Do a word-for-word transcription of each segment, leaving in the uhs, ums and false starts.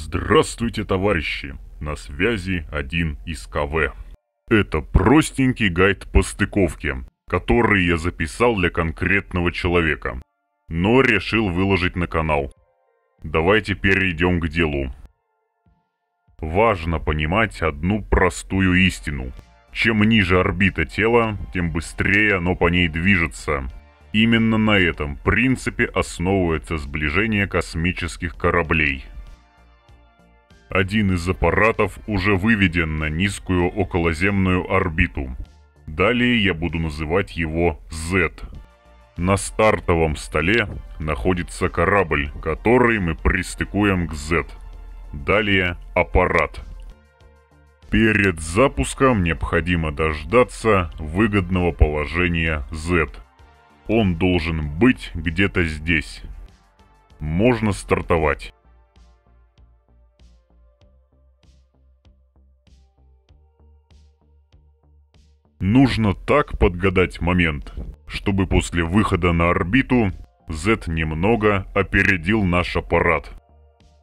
Здравствуйте, товарищи! На связи один из КВ. Это простенький гайд по стыковке, который я записал для конкретного человека, но решил выложить на канал. Давайте перейдем к делу. Важно понимать одну простую истину. Чем ниже орбита тела, тем быстрее оно по ней движется. Именно на этом принципе основывается сближение космических кораблей. Один из аппаратов уже выведен на низкую околоземную орбиту. Далее я буду называть его Z. На стартовом столе находится корабль, который мы пристыкуем к Z. Далее аппарат. Перед запуском необходимо дождаться выгодного положения Z. Он должен быть где-то здесь. Можно стартовать. Нужно так подгадать момент, чтобы после выхода на орбиту Z немного опередил наш аппарат.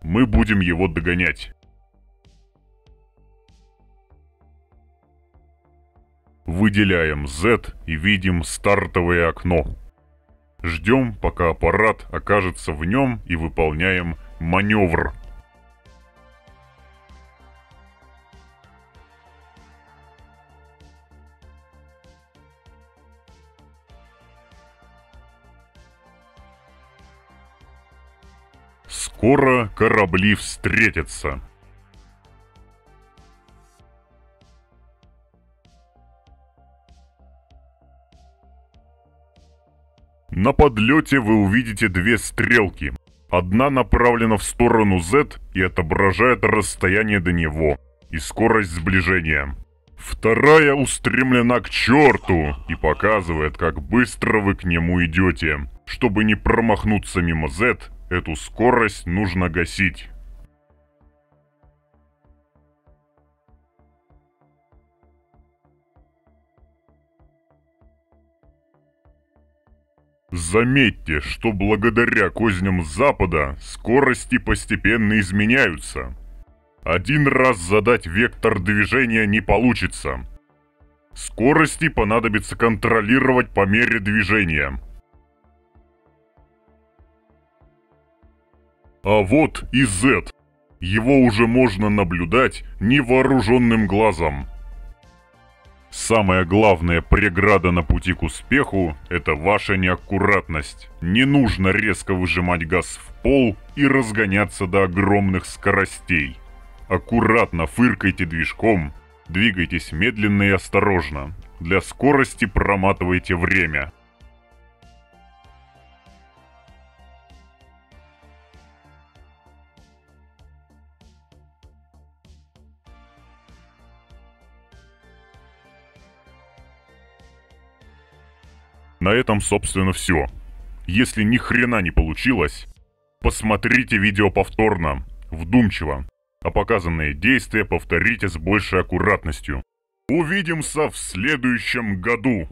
Мы будем его догонять. Выделяем Z и видим стартовое окно. Ждем, пока аппарат окажется в нем, и выполняем маневр. Скоро корабли встретятся. На подлете вы увидите две стрелки. Одна направлена в сторону Z и отображает расстояние до него и скорость сближения. Вторая устремлена к черту и показывает, как быстро вы к нему идете. Чтобы не промахнуться мимо Z, эту скорость нужно гасить. Заметьте, что благодаря козням Запада скорости постепенно изменяются. Один раз задать вектор движения не получится. Скорости понадобится контролировать по мере движения. А вот и Z. Его уже можно наблюдать невооруженным глазом. Самая главная преграда на пути к успеху – это ваша неаккуратность. Не нужно резко выжимать газ в пол и разгоняться до огромных скоростей. Аккуратно фыркайте движком, двигайтесь медленно и осторожно. Для скорости проматывайте время. На этом, собственно, все. Если ни хрена не получилось, посмотрите видео повторно, вдумчиво, а показанные действия повторите с большей аккуратностью. Увидимся в следующем году!